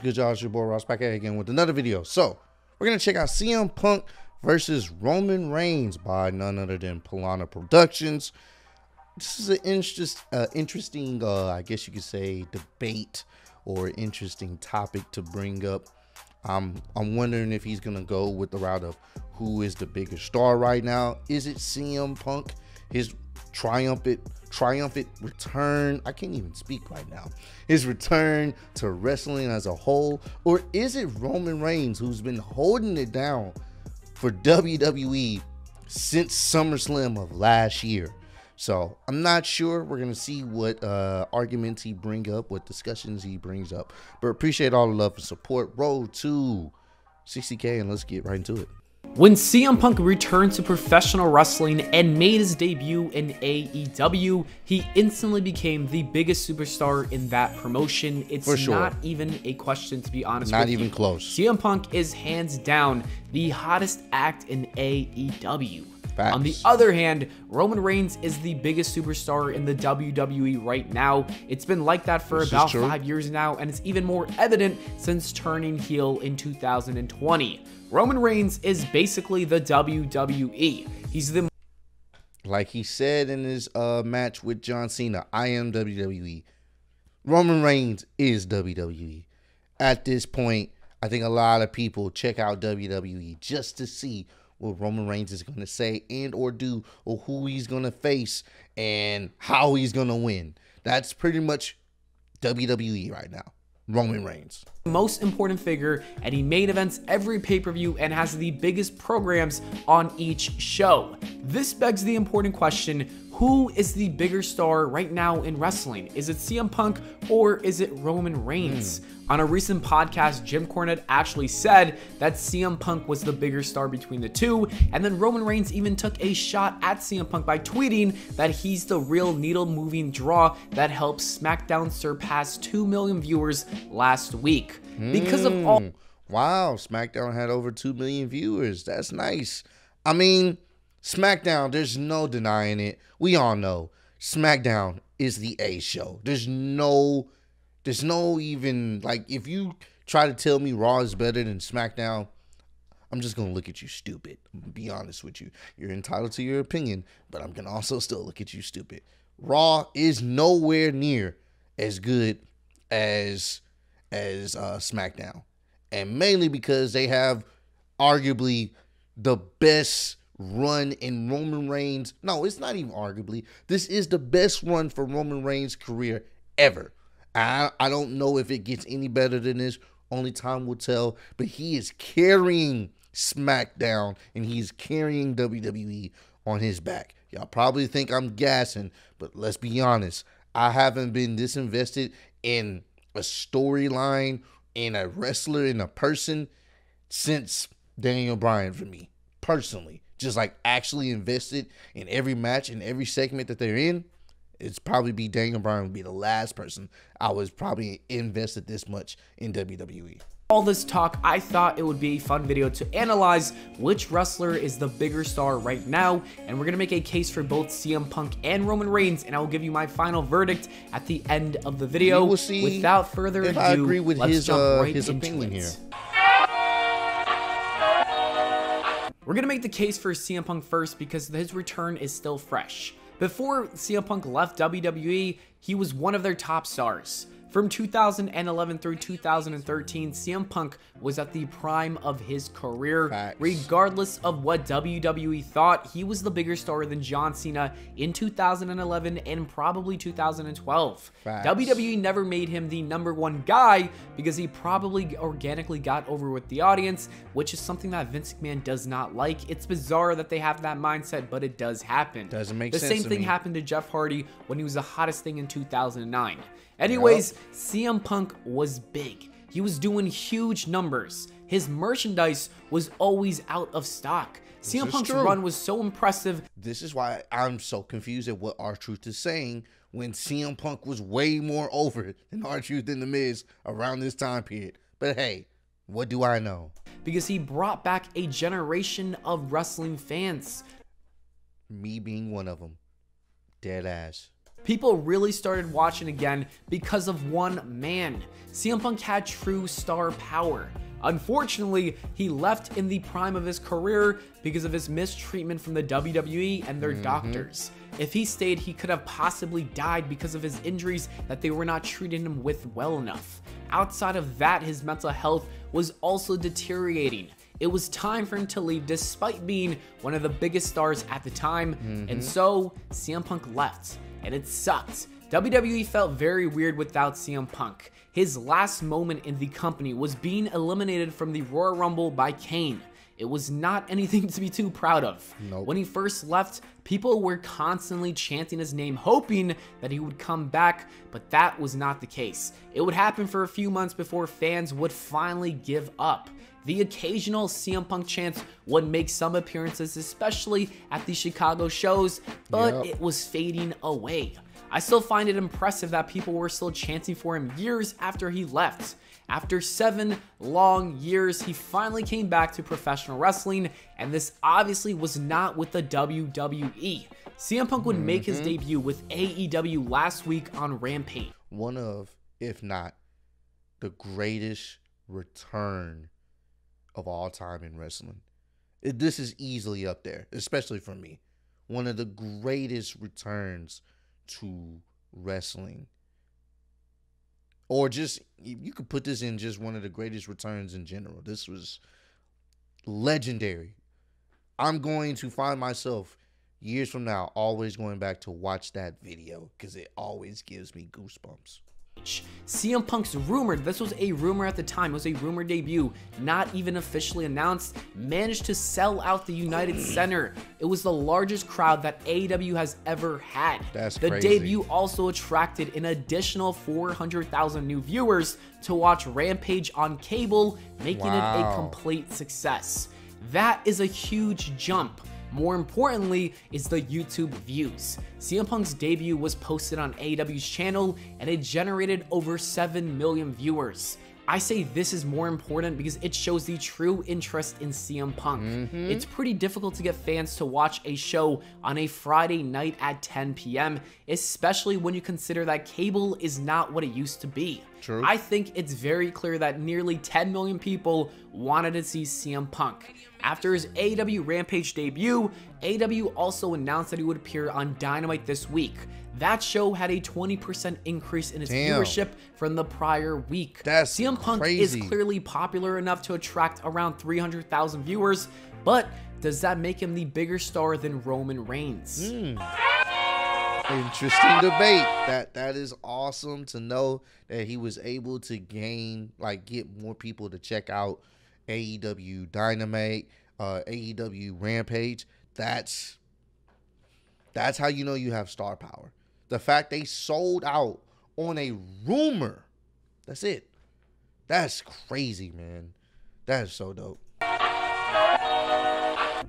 what's good, y'all? It's your boy Ross back at it again with another video. So we're gonna check out CM Punk versus Roman Reigns by none other than Pllana Productions. This is an interesting, I guess you could say, debate or interesting topic to bring up. I'm wondering if he's gonna go with the route of who is the biggest star right now. Is it CM Punk? His triumphant return, I can't even speak right now, his return to wrestling as a whole? Or is it Roman Reigns, who's been holding it down for WWE since SummerSlam of last year? So I'm not sure. We're gonna see what arguments he brings up, what discussions he brings up, but appreciate all the love and support. Road to 60k and let's get right into it. When CM Punk returned to professional wrestling and made his debut in AEW, he instantly became the biggest superstar in that promotion. It's not even a question, to be honest with you. Not even close. CM Punk is hands down the hottest act in AEW. Facts. On the other hand, Roman Reigns is the biggest superstar in the WWE right now. It's been like that for about 5 years now, and it's even more evident since turning heel in 2020. Roman Reigns is basically the WWE. He's the, like he said in his match with John Cena, I am WWE. Roman Reigns is WWE. At this point, I think a lot of people check out WWE just to see what Roman Reigns is going to say and or do, or who he's going to face and how he's going to win. That's pretty much WWE right now. Roman Reigns, most important figure, and he main events every pay-per-view and has the biggest programs on each show. This begs the important question, who is the bigger star right now in wrestling? Is it CM Punk or is it Roman Reigns? On a recent podcast, Jim Cornette actually said that CM Punk was the bigger star between the two, and then Roman Reigns even took a shot at CM Punk by tweeting that he's the real needle-moving draw that helped SmackDown surpass 2 million viewers last week. Because of all... Wow, SmackDown had over 2 million viewers. That's nice. I mean, SmackDown, there's no denying it. We all know SmackDown is the A show. There's no even, like, if you try to tell me Raw is better than SmackDown, I'm just going to look at you stupid. I'm gonna be honest with you. You're entitled to your opinion, but I'm going to also still look at you stupid. Raw is nowhere near as good as SmackDown. And mainly because they have arguably the best run in Roman Reigns. No, it's not even arguably. This is the best run for Roman Reigns' career ever. I don't know if it gets any better than this. Only time will tell. But he is carrying SmackDown and he's carrying WWE on his back. Y'all probably think I'm gassing, but let's be honest. I haven't been this invested in a storyline, in a wrestler, in a person since Daniel Bryan for me, personally. Just like actually invested in every match and every segment that they're in. It's probably be Daniel Bryan would be the last person I was probably invested this much in WWE. All this talk, I thought it would be a fun video to analyze which wrestler is the bigger star right now, and we're gonna make a case for both CM Punk and Roman Reigns, and I will give you my final verdict at the end of the video. We'll see. Without further ado, I agree with let's jump right his opinion here. We're gonna make the case for CM Punk first because his return is still fresh. Before CM Punk left WWE, he was one of their top stars. From 2011 through 2013, CM Punk was at the prime of his career. Facts. Regardless of what WWE thought, he was the bigger star than John Cena in 2011 and probably 2012. Facts. WWE never made him the #1 guy because he probably organically got over with the audience, which is something that Vince McMahon does not like. It's bizarre that they have that mindset, but it does happen. Doesn't make sense. The same thing happened to Jeff Hardy when he was the hottest thing in 2009. Anyways, CM Punk was big. He was doing huge numbers. His merchandise was always out of stock. CM Punk's run was so impressive. This is why I'm so confused at what R-Truth is saying when CM Punk was way more over than R-Truth and The Miz around this time period. But hey, what do I know? Because he brought back a generation of wrestling fans. Me being one of them. Dead ass. People really started watching again because of one man. CM Punk had true star power. Unfortunately, he left in the prime of his career because of his mistreatment from the WWE and their doctors. If he stayed, he could have possibly died because of his injuries that they were not treating him with well enough. Outside of that, his mental health was also deteriorating. It was time for him to leave despite being one of the biggest stars at the time, and so CM Punk left, and it sucked. WWE felt very weird without CM Punk. His last moment in the company was being eliminated from the Royal Rumble by Kane. It was not anything to be too proud of. Nope. When he first left, people were constantly chanting his name, hoping that he would come back, but that was not the case. It would happen for a few months before fans would finally give up. The occasional CM Punk chants would make some appearances, especially at the Chicago shows, but it was fading away. I still find it impressive that people were still chanting for him years after he left. After 7 long years, he finally came back to professional wrestling, and this obviously was not with the WWE. CM Punk would make his debut with AEW last week on Rampage. One of, if not, the greatest return of all time in wrestling. This is easily up there, especially for me. One of the greatest returns to wrestling, or just, you could put this in just one of the greatest returns in general. This was legendary. I'm going to find myself years from now always going back to watch that video because it always gives me goosebumps. CM Punk's rumored, this was a rumor at the time, it was a rumored debut, not even officially announced, managed to sell out the United Center. It was the largest crowd that AEW has ever had. That's crazy. The debut also attracted an additional 400,000 new viewers to watch Rampage on cable, making it a complete success. That is a huge jump. More importantly is the YouTube views. CM Punk's debut was posted on AEW's channel and it generated over 7 million viewers. I say this is more important because it shows the true interest in CM Punk. It's pretty difficult to get fans to watch a show on a Friday night at 10 p.m, especially when you consider that cable is not what it used to be. True. I think it's very clear that nearly 10 million people wanted to see CM Punk. After his AEW Rampage debut, AEW also announced that he would appear on Dynamite this week. That show had a 20% increase in its viewership from the prior week. That's CM Punk crazy. Is clearly popular enough to attract around 300,000 viewers, but does that make him the bigger star than Roman Reigns? Interesting debate. That is awesome to know that he was able to gain, like, get more people to check out AEW Dynamite, AEW Rampage. That's how you know you have star power. The fact they sold out on a rumor. That's it. That's crazy, man. That is so dope.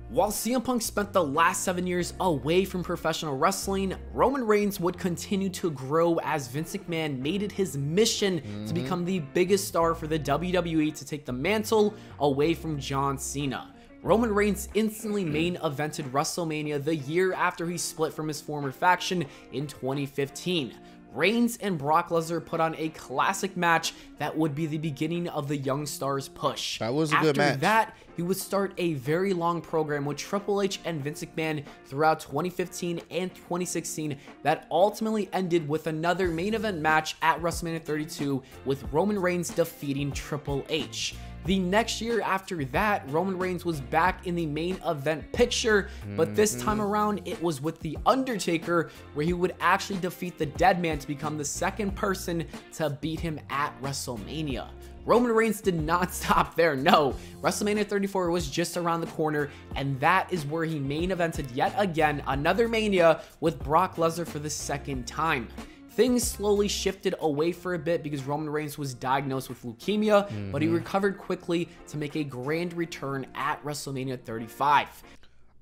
While CM Punk spent the last 7 years away from professional wrestling, Roman Reigns would continue to grow as Vince McMahon made it his mission to become the biggest star for the WWE to take the mantle away from John Cena. Roman Reigns instantly main evented WrestleMania the year after he split from his former faction in 2015. Reigns and Brock Lesnar put on a classic match that would be the beginning of the young stars push. That was a good match. After that, he would start a very long program with Triple H and Vince McMahon throughout 2015 and 2016 that ultimately ended with another main event match at WrestleMania 32 with Roman Reigns defeating Triple H. The next year after that, Roman Reigns was back in the main event picture, but this time around it was with The Undertaker, where he would actually defeat the Dead Man to become the second person to beat him at WrestleMania. Roman Reigns did not stop there, no. WrestleMania 34 was just around the corner, and that is where he main evented yet again another Mania with Brock Lesnar for the second time. Things slowly shifted away for a bit because Roman Reigns was diagnosed with leukemia, but he recovered quickly to make a grand return at WrestleMania 35.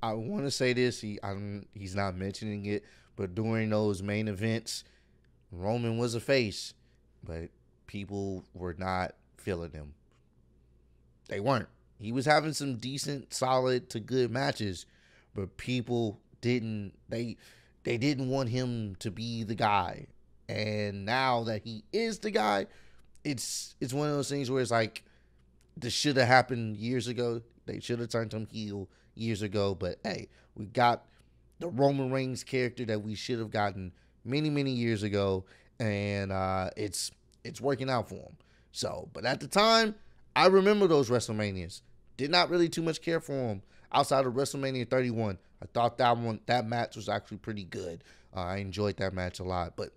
I want to say this, he's not mentioning it, but during those main events, Roman was a face, but people were not feeling him. They weren't. He was having some decent, solid to good matches, but people didn't. They didn't want him to be the guy. And now that he is the guy, it's one of those things where it's like, this should have happened years ago. They should have turned him heel years ago. But hey, we got the Roman Reigns character that we should have gotten many, many years ago. And it's working out for him. So, but at the time, I remember those WrestleManias. Did not really too much care for him outside of WrestleMania 31. I thought that match was actually pretty good. I enjoyed that match a lot, but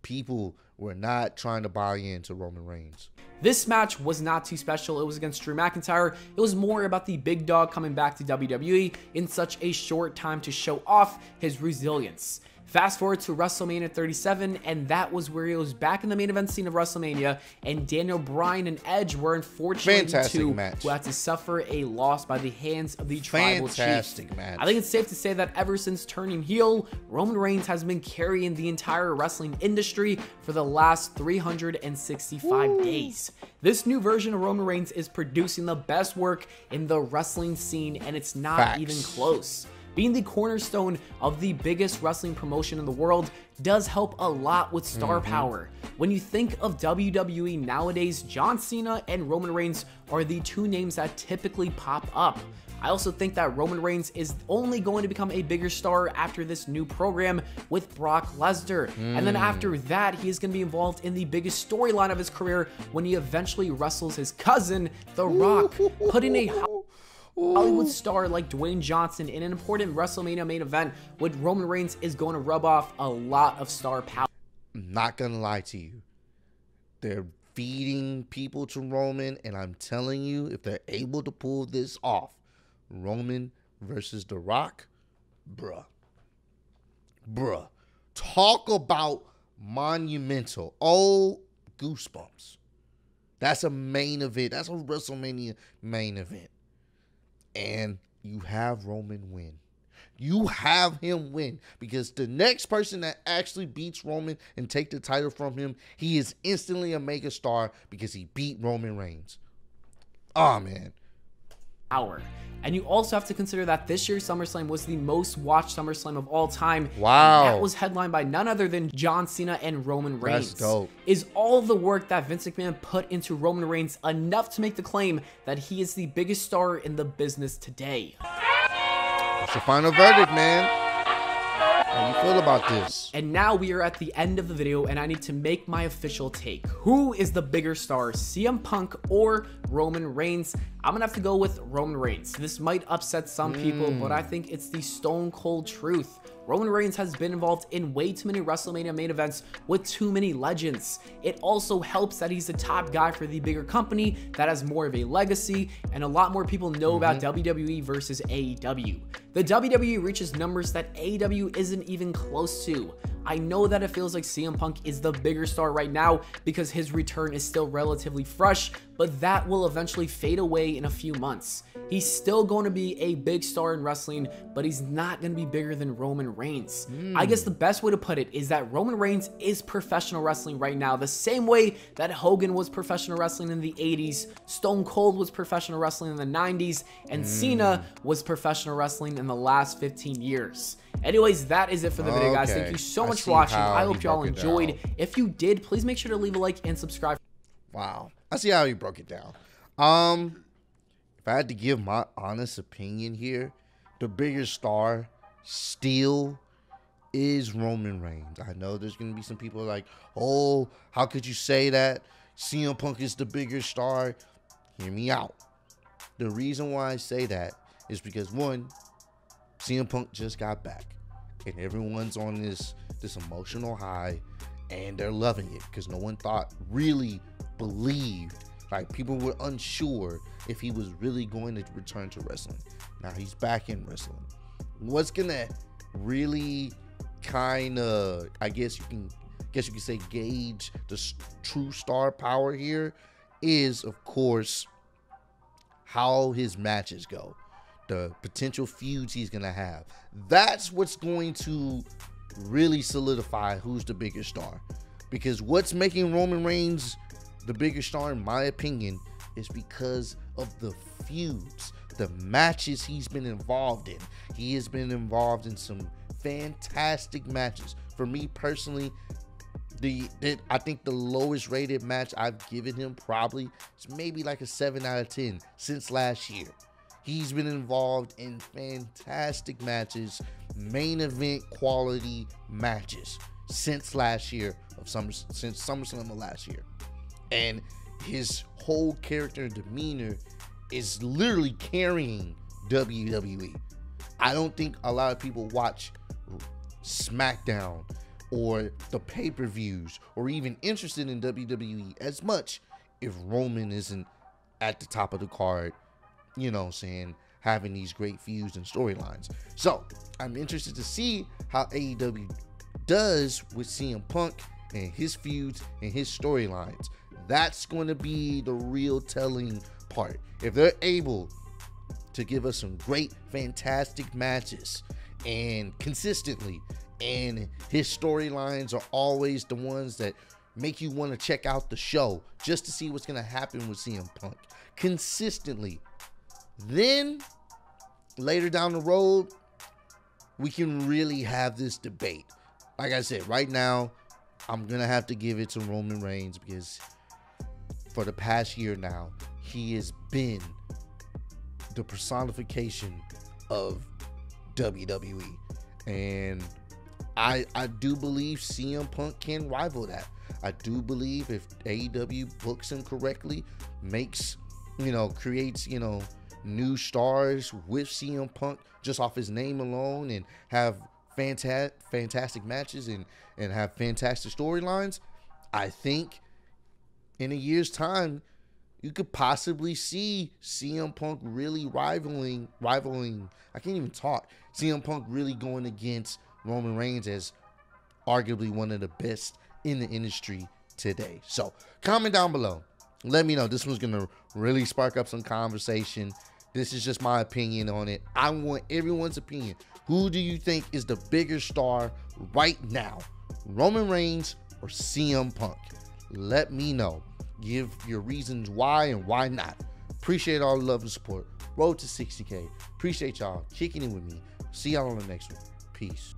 people were not trying to buy into Roman Reigns. This match was not too special. It was against Drew McIntyre. It was more about the big dog coming back to WWE in such a short time to show off his resilience. Fast forward to WrestleMania 37, and that was where he was back in the main event scene of WrestleMania, and Daniel Bryan and Edge were unfortunately who had to suffer a loss by the hands of the Tribal Chief. Fantastic match. I think it's safe to say that ever since turning heel, Roman Reigns has been carrying the entire wrestling industry for the last 365 days. This new version of Roman Reigns is producing the best work in the wrestling scene, and it's not even close. Being the cornerstone of the biggest wrestling promotion in the world does help a lot with star power. When you think of WWE nowadays, John Cena and Roman Reigns are the two names that typically pop up. I also think that Roman Reigns is only going to become a bigger star after this new program with Brock Lesnar. And then after that, he is going to be involved in the biggest storyline of his career when he eventually wrestles his cousin, The Rock, putting a Hollywood star like Dwayne Johnson in an important WrestleMania main event with Roman Reigns is going to rub off a lot of star power. I'm not going to lie to you. They're feeding people to Roman, and I'm telling you, if they're able to pull this off, Roman versus The Rock, bruh. Bruh. Talk about monumental. Oh, goosebumps. That's a main event. That's a WrestleMania main event. And you have Roman win. You have him win, because the next person that actually beats Roman and take the title from him, he is instantly a mega star because he beat Roman Reigns. Oh, man. And you also have to consider that this year's SummerSlam was the most watched SummerSlam of all time. Wow. And that was headlined by none other than John Cena and Roman Reigns. That's dope. Is all the work that Vince McMahon put into Roman Reigns enough to make the claim that he is the biggest star in the business today? What's your final verdict, man? How do you feel about this? And now we are at the end of the video, and I need to make my official take. Who is the bigger star, CM Punk or Roman Reigns? I'm gonna have to go with Roman Reigns. This might upset some people, but I think it's the stone cold truth. Roman Reigns has been involved in way too many WrestleMania main events with too many legends. It also helps that he's the top guy for the bigger company that has more of a legacy, and a lot more people know about WWE versus AEW. The WWE reaches numbers that AEW isn't even close to. I know that it feels like CM Punk is the bigger star right now because his return is still relatively fresh, but that will eventually fade away in a few months. He's still going to be a big star in wrestling, but he's not going to be bigger than Roman Reigns. I guess the best way to put it is that Roman Reigns is professional wrestling right now, the same way that Hogan was professional wrestling in the 80s, Stone Cold was professional wrestling in the 90s, and Cena was professional wrestling in the last 15 years. Anyways, that is it for the video, guys. Thank you so much for watching. I hope y'all enjoyed. If you did, please make sure to leave a like and subscribe. Wow. I see how you broke it down. If I had to give my honest opinion here, the bigger star still is Roman Reigns. I know there's going to be some people like, oh, how could you say that? CM Punk is the bigger star. Hear me out. The reason why I say that is because, one, CM Punk just got back, and everyone's on this emotional high, and they're loving it because no one really believed. Like, people were unsure if he was really going to return to wrestling. Now he's back in wrestling. What's gonna really kind of, I guess you can say, gauge the true star power here is, of course, how his matches go. The potential feuds he's gonna have. That's what's going to really solidify who's the bigger star. Because what's making Roman Reigns the bigger star, in my opinion, is because of the feuds, the matches he's been involved in. He has been involved in some fantastic matches. For me personally, I think the lowest rated match I've given him probably is maybe like a 7 out of 10 since last year. He's been involved in fantastic matches, main event quality matches since last year, since SummerSlam of last year. And his whole character and demeanor is literally carrying WWE. I don't think a lot of people watch SmackDown or the pay-per-views or even interested in WWE as much if Roman isn't at the top of the card, you know what I'm saying, having these great feuds and storylines. So I'm interested to see how AEW does with CM Punk and his feuds and his storylines. That's going to be the real telling part. If they're able to give us some great, fantastic matches and consistently, and his storylines are always the ones that make you want to check out the show just to see what's going to happen with CM Punk consistently, then later down the road, we can really have this debate. Like I said, right now, I'm going to have to give it to Roman Reigns because for the past year now, he has been the personification of WWE. And I do believe CM Punk can rival that. I do believe if AEW books him correctly, makes, you know, creates, you know, new stars with CM Punk just off his name alone and have fantastic matches and have fantastic storylines, I think in a year's time, you could possibly see CM Punk really rivaling, I can't even talk, CM Punk really going against Roman Reigns as arguably one of the best in the industry today. So comment down below, let me know. This one's gonna really spark up some conversation. This is just my opinion on it. I want everyone's opinion. Who do you think is the bigger star right now, Roman Reigns or CM Punk? Let me know. Give your reasons why and why not. Appreciate all the love and support. Road to 60K. Appreciate y'all kicking it with me. See y'all on the next one. Peace.